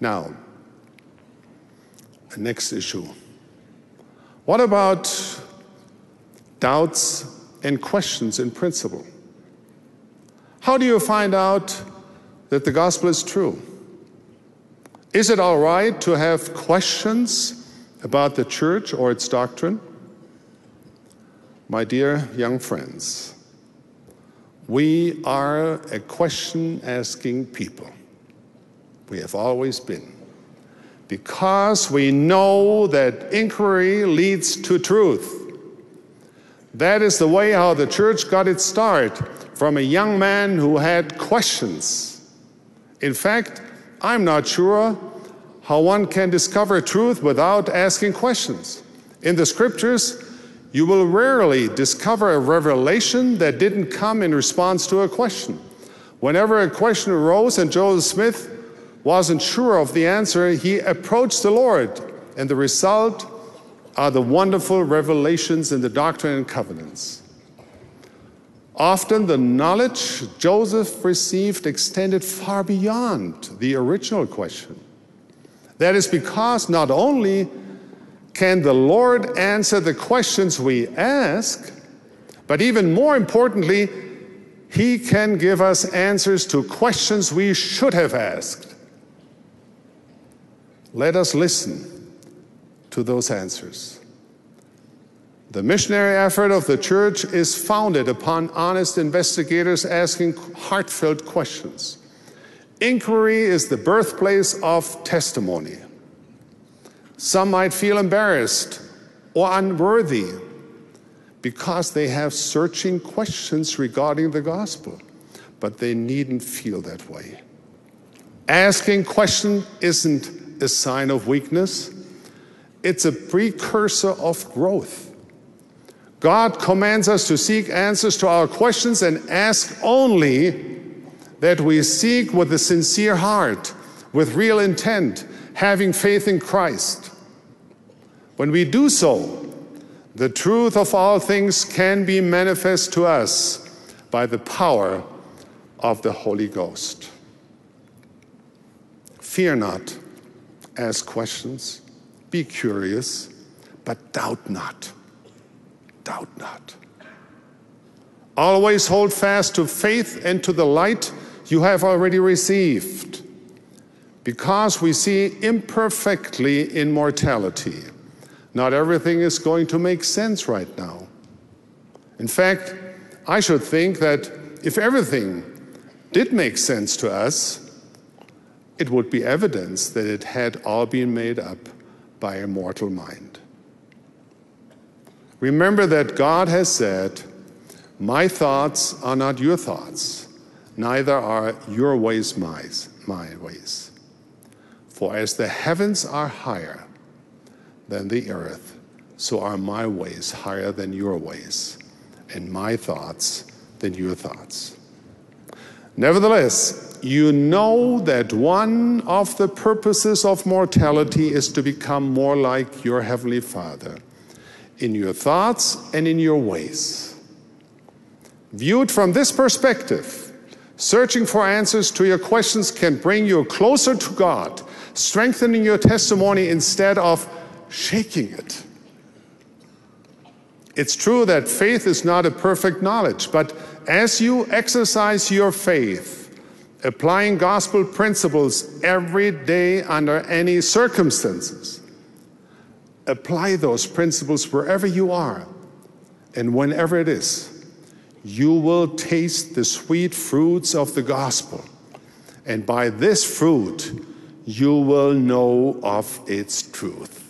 Now, the next issue. What about doubts and questions in principle? How do you find out that the gospel is true? Is it all right to have questions about the church or its doctrine? My dear young friends, we are a question-asking people. We have always been. Because we know that inquiry leads to truth. That is the way how the church got its start, from a young man who had questions. In fact, I'm not sure how one can discover truth without asking questions. In the scriptures, you will rarely discover a revelation that didn't come in response to a question. Whenever a question arose and Joseph Smith wasn't sure of the answer, he approached the Lord, and the result are the wonderful revelations in the Doctrine and Covenants. Often the knowledge Joseph received extended far beyond the original question. That is because not only can the Lord answer the questions we ask, but even more importantly, He can give us answers to questions we should have asked. Let us listen to those answers. The missionary effort of the church is founded upon honest investigators asking heartfelt questions. Inquiry is the birthplace of testimony. Some might feel embarrassed or unworthy because they have searching questions regarding the gospel, but they needn't feel that way. Asking questions isn't a sign of weakness. It's a precursor of growth. God commands us to seek answers to our questions and ask only that we seek with a sincere heart, with real intent, having faith in Christ. When we do so, the truth of all things can be manifest to us by the power of the Holy Ghost. Fear not. Ask questions, be curious, but doubt not. Doubt not. Always hold fast to faith and to the light you have already received. Because we see imperfectly in mortality, not everything is going to make sense right now. In fact, I should think that if everything did make sense to us, it would be evidence that it had all been made up by a mortal mind. Remember that God has said, "My thoughts are not your thoughts, neither are your ways my ways. For as the heavens are higher than the earth, so are my ways higher than your ways, and my thoughts than your thoughts." Nevertheless, you know that one of the purposes of mortality is to become more like your Heavenly Father in your thoughts and in your ways. Viewed from this perspective, searching for answers to your questions can bring you closer to God, strengthening your testimony instead of shaking it. It's true that faith is not a perfect knowledge, but as you exercise your faith, applying gospel principles every day under any circumstances, apply those principles wherever you are and whenever it is, you will taste the sweet fruits of the gospel. And by this fruit, you will know of its truth.